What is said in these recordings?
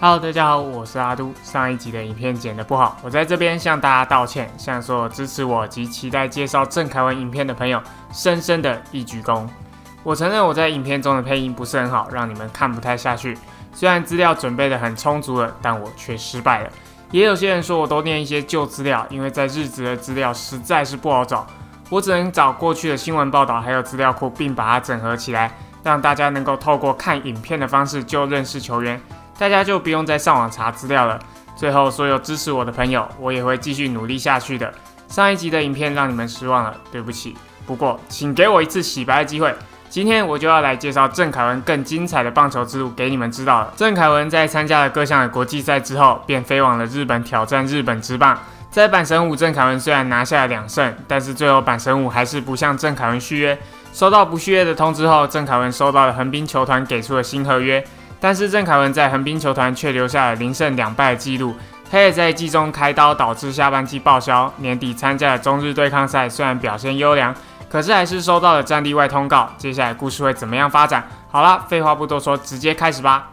Hello， 大家好，我是阿都。上一集的影片剪得不好，我在这边向大家道歉，向所有支持我及期待介绍郑凯文影片的朋友，深深的一鞠躬。我承认我在影片中的配音不是很好，让你们看不太下去。虽然资料准备得很充足了，但我却失败了。也有些人说我都念一些旧资料，因为在日职的资料实在是不好找，我只能找过去的新闻报道还有资料库，并把它整合起来，让大家能够透过看影片的方式就认识球员。 大家就不用再上网查资料了。最后，所有支持我的朋友，我也会继续努力下去的。上一集的影片让你们失望了，对不起。不过，请给我一次洗白的机会。今天我就要来介绍郑凯文更精彩的棒球之路给你们知道了。郑凯文在参加了各项的国际赛之后，便飞往了日本挑战日本职棒。在阪神虎，郑凯文虽然拿下了2胜，但是最后阪神虎还是不向郑凯文续约。收到不续约的通知后，郑凯文收到了横滨球团给出的新合约。 但是郑凯文在横滨球团却留下了0胜2败的记录，他也在季中开刀导致下半季报销。年底参加了中日对抗赛，虽然表现优良，可是还是收到了战力外通告。接下来故事会怎么样发展？好啦，废话不多说，直接开始吧。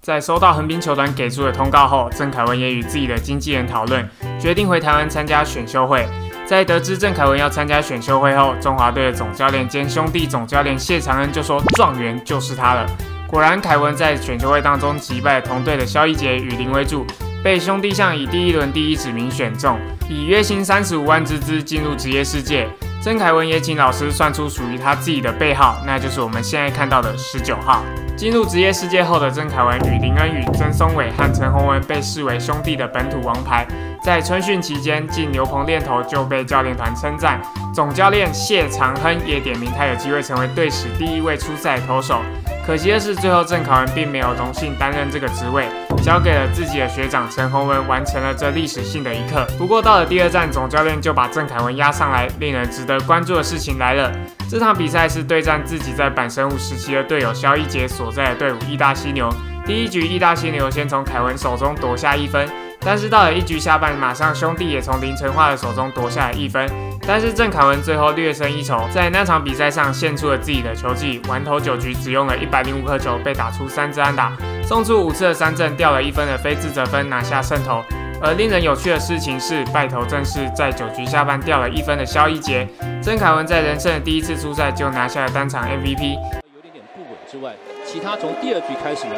在收到横滨球团给出的通告后，郑凯文也与自己的经纪人讨论，决定回台湾参加选秀会。 在得知郑凯文要参加选秀会后，中华队的总教练兼兄弟总教练谢长恩就说：“状元就是他了。”果然，凯文在选秀会当中击败同队的萧一杰与林威助，被兄弟象以第1轮第1指名选中，以月薪35万之资进入职业世界。郑凯文也请老师算出属于他自己的背号，那就是我们现在看到的19号。进入职业世界后的郑凯文与林恩宇、曾松伟和陈宏文被视为兄弟的本土王牌。 在春训期间进牛棚练投就被教练团称赞，总教练谢长亨也点名他有机会成为队史第1位出赛投手。可惜的是，最后郑凯文并没有荣幸担任这个职位，交给了自己的学长陈宏文，完成了这历史性的一刻。不过到了第2站，总教练就把郑凯文压上来。令人值得关注的事情来了，这场比赛是对战自己在阪神虎时期的队友萧一杰所在的队伍义大犀牛。第1局，义大犀牛先从凯文手中夺下1分。 但是到了1局下半，马上兄弟也从林晨化的手中夺下了1分。但是郑凯文最后略胜一筹，在那场比赛上献出了自己的球技，完投9局只用了105颗球，被打出3支安打，送出5次的3振，掉了1分的非自责分拿下胜投。而令人有趣的事情是，败投正是在9局下半掉了1分的萧一杰。郑凯文在人生的第1次出赛就拿下了单场 MVP。有点不稳之外，其他从第2局开始呢？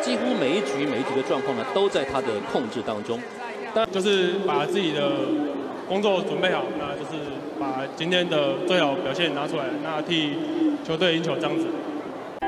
几乎每一局的状况呢，都在他的控制当中。但就是把自己的工作准备好，那就是把今天的最好表现拿出来，那替球队赢球这样子。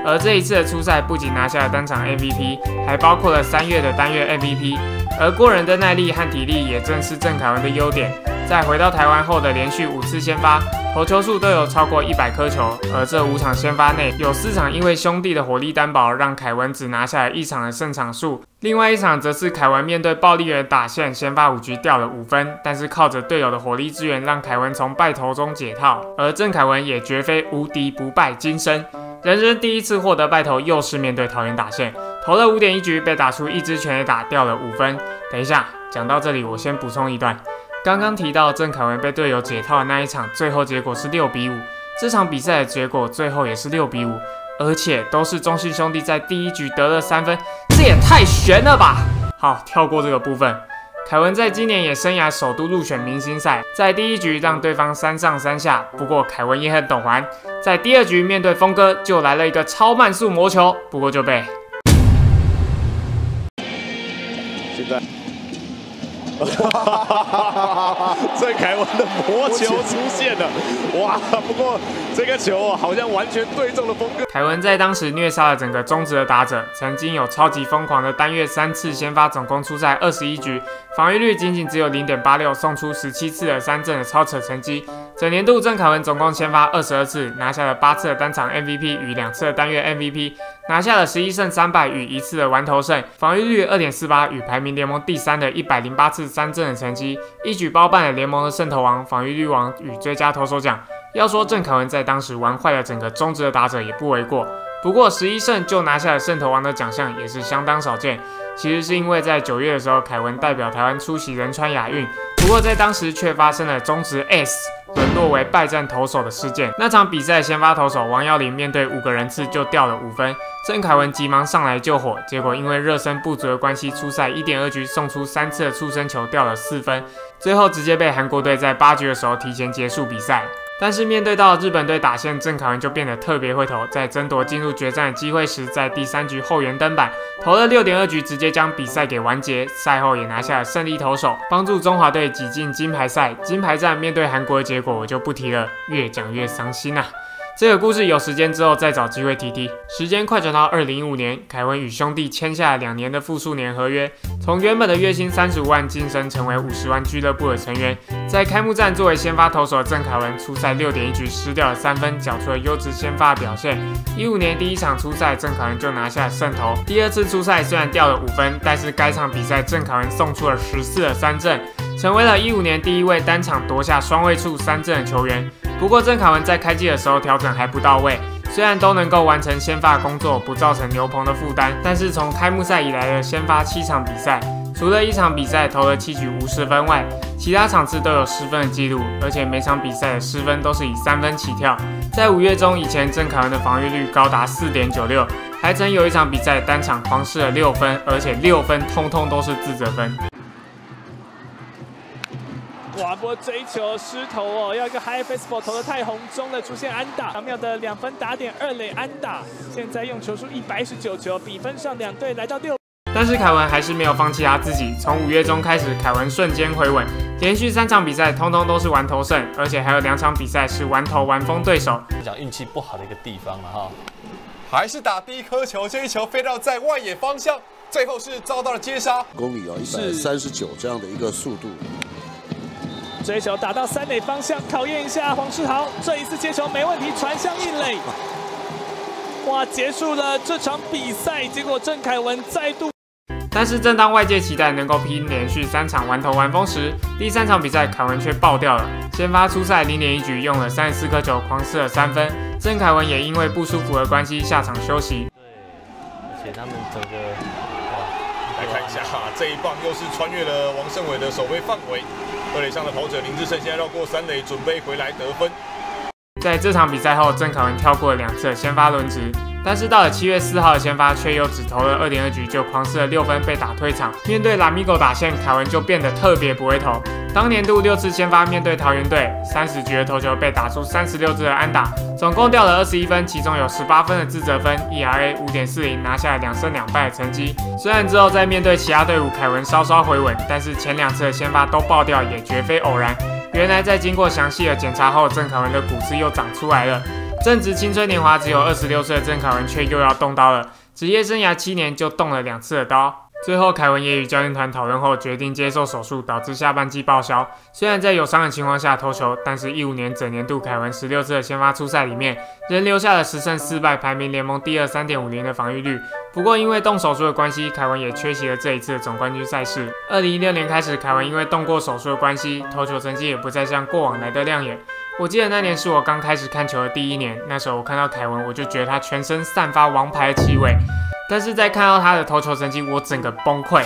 而这一次的出赛不仅拿下了单场 MVP， 还包括了3月的单月 MVP。而过人的耐力和体力也正是郑凯文的优点。在回到台湾后的连续5次先发，投球数都有超过100颗球。而这5场先发内，有4场因为兄弟的火力担保，让凯文只拿下了1场的胜场数。另外1场则是凯文面对暴力员打线，先发5局掉了5分，但是靠着队友的火力支援，让凯文从败投中解套。而郑凯文也绝非无敌不败金身。 人生第1次获得败投，又是面对桃园打线，投了5.1局，被打出1支全垒打，掉了5分。等一下，讲到这里，我先补充一段，刚刚提到郑凯文被队友解套的那一场，最后结果是6比5，这场比赛的结果最后也是6比5，而且都是中信兄弟在第1局得了3分，这也太悬了吧！好，跳过这个部分。 凯文在今年也生涯首度入选明星赛，在第1局让对方3上3下，不过凯文也很懂玩，在第2局面对峰哥就来了一个超慢速魔球，不过就被现在，郑凯文的魔球出现了，哇！不过这个球好像完全对中了峰哥。凯文在当时虐杀了整个中职的打者，曾经有超级疯狂的单月3次先发，总共出赛21局。 防御率仅仅只有 0.86， 送出17次的3振的超扯成绩。整年度郑凯文总共先发22次，拿下了8次的单场 MVP 与2次的单月 MVP， 拿下了11胜3败与1次的完投胜，防御率 2.48 与排名联盟第3的108次3振的成绩，一举包办了联盟的胜投王、防御率王与最佳投手奖。要说郑凯文在当时玩坏了整个中职的打者也不为过。 不过11胜就拿下了胜投王的奖项也是相当少见，其实是因为在9月的时候，凯文代表台湾出席仁川亚运。过在当时却发生了中职 S 沦落为败战投手的事件。那场比赛，先发投手王耀林面对5个人次就掉了5分，郑凯文急忙上来救火，结果因为热身不足的关系，出赛 1.2 局送出3次的触身球，掉了4分，最后直接被韩国队在8局的时候提前结束比赛。 但是面对到日本队打线，郑凯文就变得特别会投，在争夺进入决战的机会时，在第3局后援登板，投了 6.2 局，直接将比赛给完结。赛后也拿下了胜利投手，帮助中华队挤进金牌赛。金牌战面对韩国的结果我就不提了，越讲越伤心啊！这个故事有时间之后再找机会提提。时间快转到2015年，凯文与兄弟签下了2年的复数年合约，从原本的月薪35万晋升成为50万俱乐部的成员。 在开幕战作为先发投手的郑凯文出赛 6.1 局失掉了3分，缴出了优质先发的表现。15年第一场出赛，郑凯文就拿下了胜投。第2次出赛虽然掉了5分，但是该场比赛郑凯文送出了14的3振，成为了15年第一位单场夺下双位数3振的球员。不过郑凯文在开季的时候调整还不到位。 虽然都能够完成先发工作，不造成牛棚的负担，但是从开幕赛以来的先发7场比赛，除了1场比赛投了7局50分外，其他场次都有失分的记录，而且每场比赛的失分都是以3分起跳。在5月中以前，郑凯文的防御率高达 4.96， 还曾有一场比赛单场狂失了6分，而且6分通通都是自责分。哇！不过这一球失投哦，要一个 high fastball 投的太红中了，出现安打，巧妙的2分打点，2垒安打。现在用球数119球，比分上2队来到6。但是凯文还是没有放弃他自己，从5月中开始，凯文瞬间回稳，连续3场比赛通通都是完投胜，而且还有2场比赛是完投完封对手。讲运气不好的一个地方了哈，还是打第一颗球，这一球飞到在外野方向，最后是遭到了接杀。公里有139这样的一个速度。 这一球打到3垒方向，考验一下黄世豪。这一次接球没问题，传向1垒。哇，结束了这场比赛。结果郑凯文再度。但是正当外界期待能够拼连续3场完投完封时，第3场比赛凯文却爆掉了。先发出赛0.1局，用了34颗球，狂失了3分。郑凯文也因为不舒服的关系下场休息。对，而且他们整个来看一下哈，这一棒又是穿越了王胜伟的守备范围。 2垒上的跑者林志胜现在绕过3垒，准备回来得分。在这场比赛后，郑凯文跳过了2次的先发轮值，但是到了7月4号的先发却又只投了 2.2 局就狂失了6分，被打退场。面对Lamigo打线，凯文就变得特别不会投。当年度6次先发面对桃园队，30局的投球被打出36支的安打，总共掉了21分，其中有18分的自责分 ，ERA 5.40， 拿下了2胜2败的成绩。虽然之后在面对其他队伍，凯文稍稍回稳，但是前2次的先发都爆掉也绝非偶然。原来在经过详细的检查后，郑凯文的骨刺又长出来了。正值青春年华只有26岁的郑凯文却又要动刀了，职业生涯7年就动了2次的刀。 最后，凯文也与教练团讨论后，决定接受手术，导致下半季报销。虽然在有伤的情况下投球，但是15年整年度凯文16次的先发出赛里面，仍留下了10胜4败，排名联盟第2 3.50 的防御率。不过因为动手术的关系，凯文也缺席了这一次的总冠军赛事。2016年开始，凯文因为动过手术的关系，投球成绩也不再像过往来的亮眼。 我记得那年是我刚开始看球的第1年，那时候我看到凯文，我就觉得他全身散发王牌的气味。但是在看到他的投球成绩，我整个崩溃。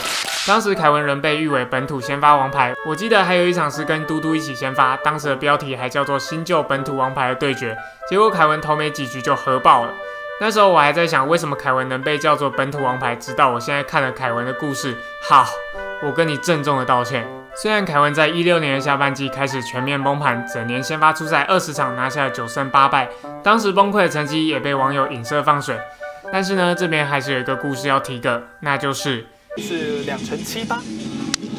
当时凯文仍被誉为本土先发王牌，我记得还有一场是跟嘟嘟一起先发，当时的标题还叫做“新旧本土王牌的对决”。结果凯文投没几局就核爆了。那时候我还在想，为什么凯文能被叫做本土王牌？直到我现在看了凯文的故事，好，我跟你郑重的道歉。 虽然凯文在16年的下半季开始全面崩盘，整年先发出赛20场，拿下了9胜8败，当时崩溃的成绩也被网友影射放水。但是呢，这边还是有一个故事要提个，那就是2乘7/8，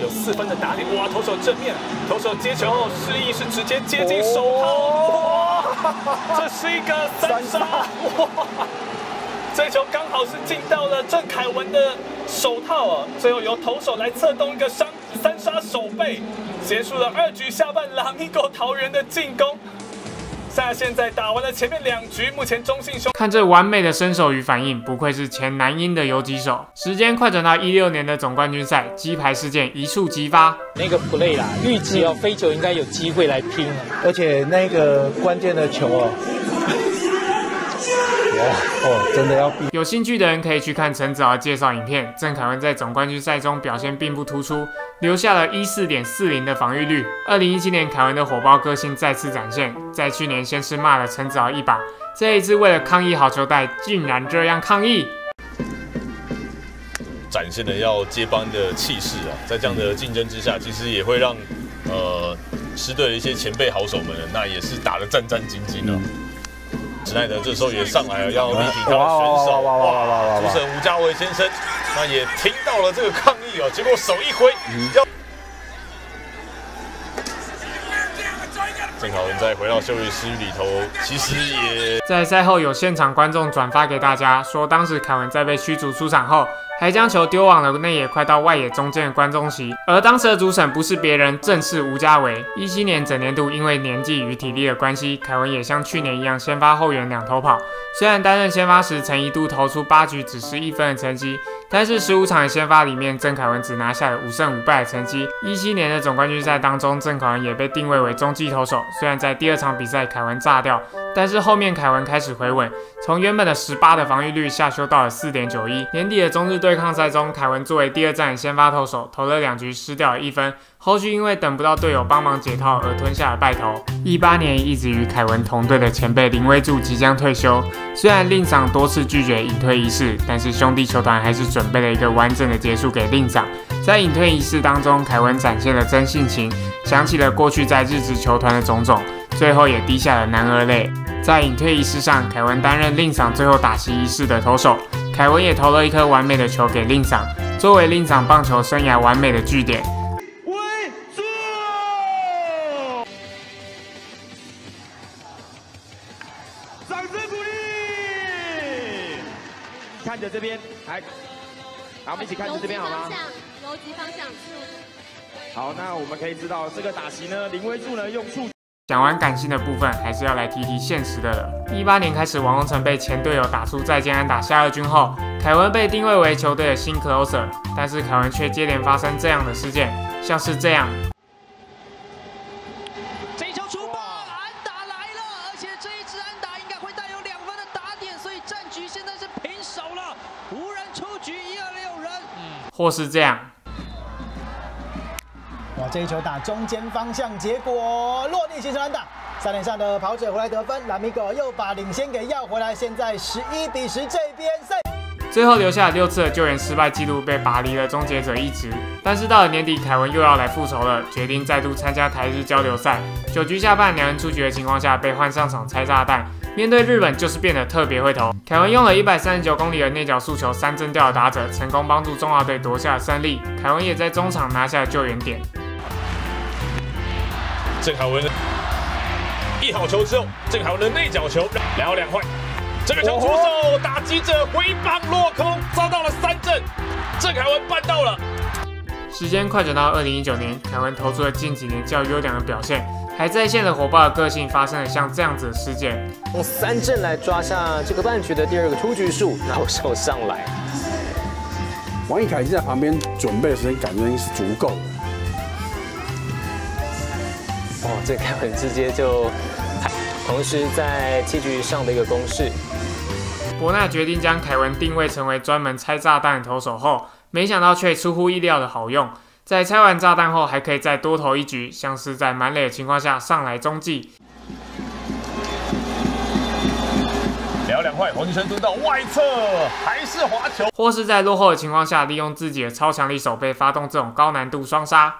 有4分的打点，哇，投手正面，投手接球后示意是直接接近手套，这是一个3杀，哇，这球刚好是进到了郑凯文的手套啊，最后由投手来策动一个伤。 3杀守备，结束了2局下半Lamigo桃园的进攻。现在打完了前面2局，目前中信兄看这完美的身手与反应，不愧是前南鹰的游击手。时间快转到16年的总冠军赛，鸡排事件一触即发。那个 play 啦，预计哦飞球应该有机会来拼，而且那个关键的球哦。哦，真的要比。有兴趣的人可以去看陈子豪的介绍影片。郑凯文在总冠军赛中表现并不突出，留下了 14.40 的防御率。2017年凯文的火爆个性再次展现，在去年先是骂了陈子豪一把，这一次为了抗议好球带，竟然这样抗议。 展现的要接班的气势啊，在这样的竞争之下，其实也会让狮队的一些前辈好手们，那也是打得战战兢兢啊。史奈德这时候也上来了，要力挺他的选手，哇！主审吴家维先生，那也听到了这个抗议哦，结果手一挥，郑凯文再回到休息室里头，其实也在赛后有现场观众转发给大家，说当时凯文在被驱逐出场后。 还将球丢往了内野，快到外野中间的观众席。而当时的主审不是别人，正是吴家维。17年整年度因为年纪与体力的关系，凯文也像去年一样先发后援两头跑。虽然担任先发时曾一度投出8局只失1分的成绩，但是15场的先发里面，郑凯文只拿下了5胜5败的成绩。17年的总冠军赛当中，郑凯文也被定位为中继投手。虽然在第2场比赛凯文炸掉，但是后面凯文开始回稳，从原本的18的防御率下修到了 4.91。年底的中日 对抗赛中，凯文作为第2战先发投手，投了2局，失掉了1分。后续因为等不到队友帮忙解套而吞下了败投。18年一直与凯文同队的前辈林威助即将退休，虽然令长多次拒绝隐退仪式，但是兄弟球团还是准备了一个完整的结束给令长。在隐退仪式当中，凯文展现了真性情，想起了过去在日职球团的种种，最后也滴下了男儿泪。在隐退仪式上，凯文担任令长最后打击仪式的投手。 凯文也投了一颗完美的球给令长，作为令长棒球生涯完美的句点。掌声鼓励！看着这边，来，好，我们一起看着这边好吗？逻辑方向。好，那我们可以知道这个打击呢，林威助呢用触。 讲完感性的部分，还是要来提提现实的了。18年开始，王龙成被前队友打出再见安打下2军后，凯文被定位为球队的新 closer， 但是凯文却接连发生这样的事件，像是这样。这一球出棒，安打来了，而且这一支安打应该会带有2分的打点，所以战局现在是平手了。无人出局，126人。或是这样。 哇！这一球打中间方向，结果落地形成安打。3垒上的跑者回来得分，拉米狗又把领先给要回来。现在11比10这边赛。最后留下了6次的救援失败记录，被拔离了终结者一职。但是到了年底，凯文又要来复仇了，决定再度参加台日交流赛。9局下半，2人出局的情况下，被换上场拆炸弹。 面对日本就是变得特别会投，凯文用了139公里的内角速球3振掉的打者，成功帮助中华队夺下了胜利。凯文也在中场拿下了救援点。郑凯文一好球之后，郑凯文的内角球2好2坏，这个球出手，打击者挥棒落空，遭到了3振，郑凯文办到了。时间快转到2019年，凯文投出了近几年较优良的表现。 还再现了火爆的个性，发生了像这样子的事件。用3振来抓下这个半局的第2个出局数，然后手上来。王一凯在旁边准备的时间感觉是足够的。哦，这凯文直接就，同时在7局上的一个攻势。伯纳决定将凯文定位成为专门拆炸弹的投手后，没想到却出乎意料的好用。 在拆完炸弹后，还可以再多投1局，像是在满垒的情况下上来中继。2好2坏，黄俊生蹲到外侧，还是滑球。或是在落后的情况下，利用自己的超强力手背发动这种高难度双杀。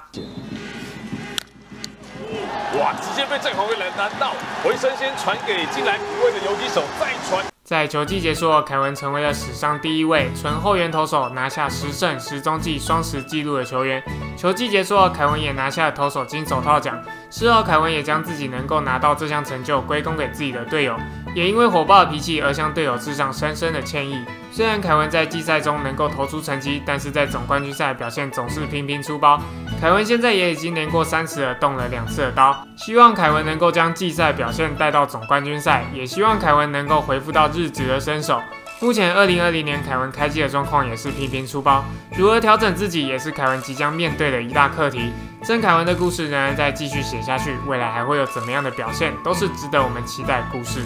哇！直接被郑凯文拦到，回身先传给进来补位的游击手，再传。 在球季结束后，凯文成为了史上第1位纯后援投手拿下10胜10中继双10纪录的球员。球季结束后，凯文也拿下了投手金手套奖。事后，凯文也将自己能够拿到这项成就归功给自己的队友，也因为火爆的脾气而向队友致上深深的歉意。虽然凯文在季赛中能够投出成绩，但是在总冠军赛的表现总是频频出包。凯文现在也已经年过30了，动了2次的刀。希望凯文能够将季赛表现带到总冠军赛，也希望凯文能够恢复到 日职的身手，目前2020年凯文开季的状况也是频频出包，如何调整自己也是凯文即将面对的一大课题。郑凯文的故事仍然在继续写下去，未来还会有怎么样的表现，都是值得我们期待的故事。